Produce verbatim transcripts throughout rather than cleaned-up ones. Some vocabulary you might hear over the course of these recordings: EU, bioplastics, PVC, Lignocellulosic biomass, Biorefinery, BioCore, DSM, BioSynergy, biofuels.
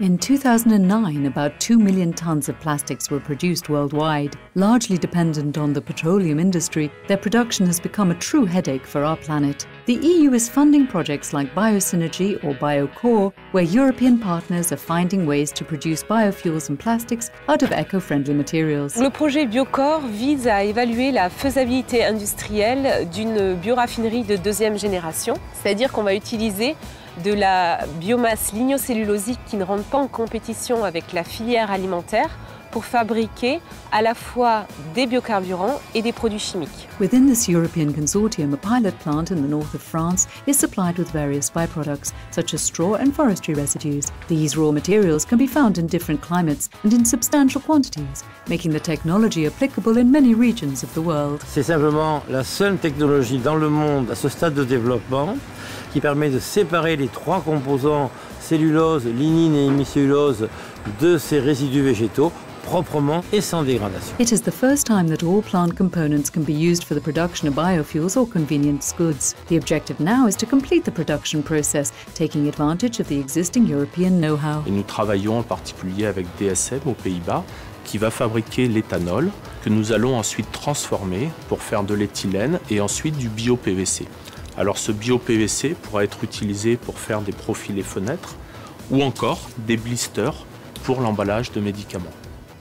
In two thousand nine, about two million tons of plastics were produced worldwide. Largely dependent on the petroleum industry, their production has become a true headache for our planet. The E U is funding projects like BioSynergy or BioCore, where European partners are finding ways to produce biofuels and plastics out of eco-friendly materials. Le projet BioCore vise à évaluer la faisabilité industrielle d'une bioraffinerie de deuxième génération, c'est-à-dire qu'on va utiliser de la biomasse lignocellulosique qui ne rentre pas en compétition avec la filière alimentaire pour fabriquer à la fois des biocarburants et des produits chimiques. Within this European consortium, a pilot plant in the north of France is supplied with various byproducts, such as straw and forestry residues. These raw materials can be found in different climates and in substantial quantities, making the technology applicable in many regions of the world. C'est simplement la seule technologie dans le monde à ce stade de développement qui permet de séparer les trois composants cellulose, lignine et hémicellulose de ces résidus végétaux proprement et sans dégradation. It is the first time that all plant components can be used for the production of biofuels or convenience goods. The objective now is to complete the production process, taking advantage of the existing European know-how. Et nous travaillons en particulier avec D S M aux Pays-Bas, qui va fabriquer l'éthanol que nous allons ensuite transformer pour faire de l'éthylène et ensuite du bio-P V C. Alors ce bio-P V C pourra être utilisé pour faire des profils et fenêtres ou encore des blisters pour l'emballage de médicaments.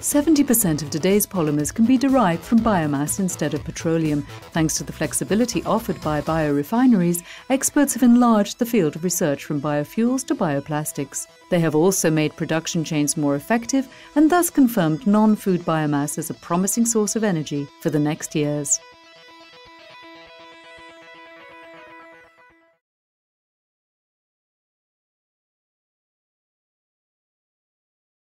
seventy percent of today's polymers can be derived from biomass instead of petroleum. Thanks to the flexibility offered by biorefineries, experts have enlarged the field of research from biofuels to bioplastics. They have also made production chains more effective and thus confirmed non-food biomass as a promising source of energy for the next years.